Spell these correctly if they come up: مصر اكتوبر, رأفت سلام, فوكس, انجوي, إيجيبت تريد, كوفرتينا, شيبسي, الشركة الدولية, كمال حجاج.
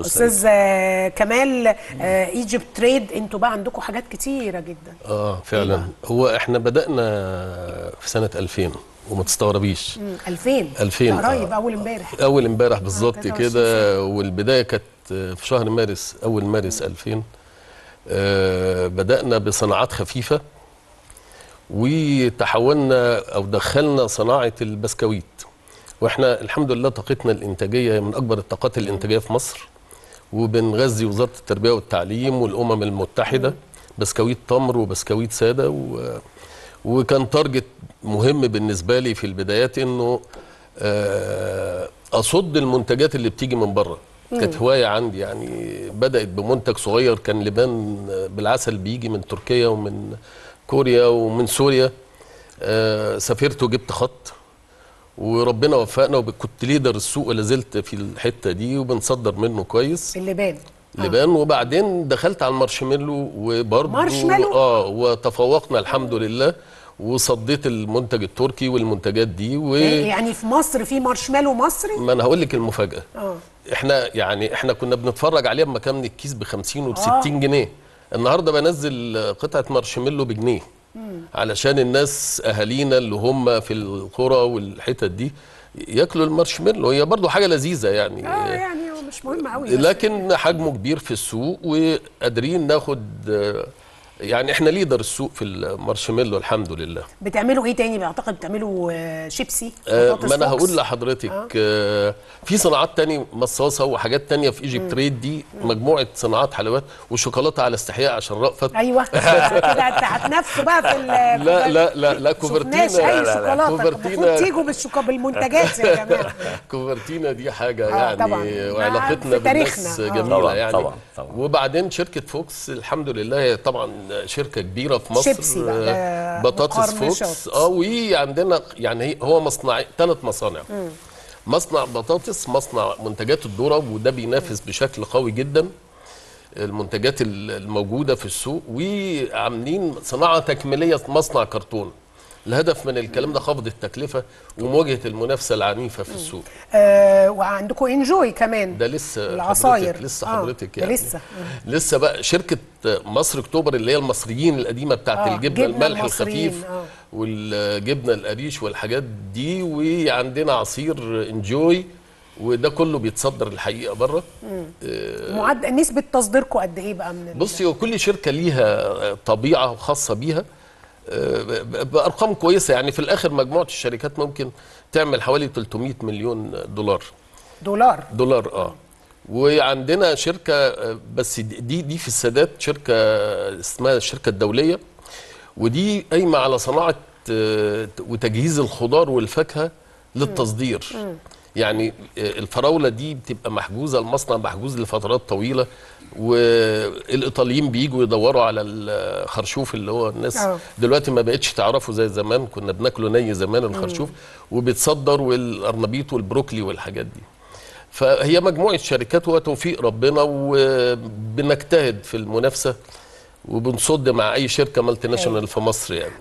استاذ كمال، إيجيبت تريد انتوا بقى عندكم حاجات كتيره جدا. فعلا هو احنا بدأنا في سنه 2000 وما تستغربيش. 2000 قريب، اول امبارح بالظبط كده. والبدايه كانت في شهر مارس، اول مارس 2000. بدأنا بصناعات خفيفه وتحولنا او دخلنا صناعه البسكويت، واحنا الحمد لله طاقتنا الانتاجيه من اكبر الطاقات الانتاجيه في مصر، وبنغذي وزاره التربيه والتعليم والامم المتحده بسكويت تمر وبسكويت ساده. وكان تارجت مهم بالنسبه لي في البدايات انه اصد المنتجات اللي بتيجي من بره. كانت هوايه عندي يعني، بدات بمنتج صغير كان لبان بالعسل بيجي من تركيا ومن كوريا ومن سوريا. سافرت وجبت خط وربنا وفقنا، وكنت ليدر السوق لازلت في الحته دي، وبنصدر منه كويس اللبان وبعدين دخلت على المارشميلو، وبرضه وتفوقنا الحمد لله، وصديت المنتج التركي والمنتجات دي. يعني في مصر في مارشميلو مصري؟ ما انا هقول لك المفاجاه. احنا يعني كنا بنتفرج عليه اما كان من الكيس ب 50 وب 60 جنيه، النهارده بنزل قطعه مارشميلو بجنيه، علشان الناس اهالينا اللي هم في القرى والحتت دي ياكلوا المارشميلو. هي برضو حاجه لذيذه يعني، يعني هو مش مهم قوي، لكن حجمه كبير في السوق وقادرين ناخد، يعني احنا ليدر السوق في المارشميلو الحمد لله. بتعملوا ايه تاني؟ بعتقد بتعملوا شيبسي. ما انا هقول لحضرتك في صناعات تاني، مصاصه وحاجات تانيه في إيجيبت تريد دي، مجموعه صناعات حلوات وشوكولاته على استحياء عشان رأفت. ايوه كده هتنافسوا بقى في لا لا لا لا كوفرتينا، اي شوكولاته كوفرتينا تيجوا بالمنتجات يا جماعه. كوفرتينا دي حاجه يعني، وعلاقتنا بالناس جميله يعني. طبعا. وبعدين شركه فوكس الحمد لله، هي طبعا شركه كبيره في مصر. شيبسي بقى، بطاطس فوكس. وعندنا يعني هو مصنع، 3 مصانع، مصنع بطاطس، مصنع منتجات الذره، وده بينافس بشكل قوي جدا المنتجات الموجوده في السوق، وعاملين صناعه تكميليه، مصنع كرتون. الهدف من الكلام ده خفض التكلفه ومواجهه المنافسه العنيفه في السوق. وعندكم انجوي كمان، ده لسه العصاير حضرتك، لسه حضرتك يعني لسه بقى شركه مصر اكتوبر اللي هي المصريين القديمه بتاعت الجبنه، الملح الخفيف والجبنه القريش والحاجات دي. وعندنا عصير انجوي، وده كله بيتصدر الحقيقه بره. معدل نسبه تصديركم قد ايه بقى من بصي، وكل شركه ليها طبيعه خاصه بيها بأرقام كويسة يعني. في الآخر مجموعة الشركات ممكن تعمل حوالي 300 مليون دولار. دولار وعندنا شركة بس دي في السادات، شركة اسمها الشركة الدولية، ودي قايمة على صناعة وتجهيز الخضار والفاكهة للتصدير. يعني الفراولة دي بتبقى محجوزة، المصنع محجوز لفترات طويلة، والإيطاليين بيجوا يدوروا على الخرشوف اللي هو الناس دلوقتي ما بقتش تعرفه زي زمان، كنا بناكله ني زمان الخرشوف، وبيتصدر، والقرنبيط والبروكلي والحاجات دي. فهي مجموعة شركات وتوفيق ربنا، وبنجتهد في المنافسة وبنصد مع أي شركة مالتي ناشونال في مصر يعني.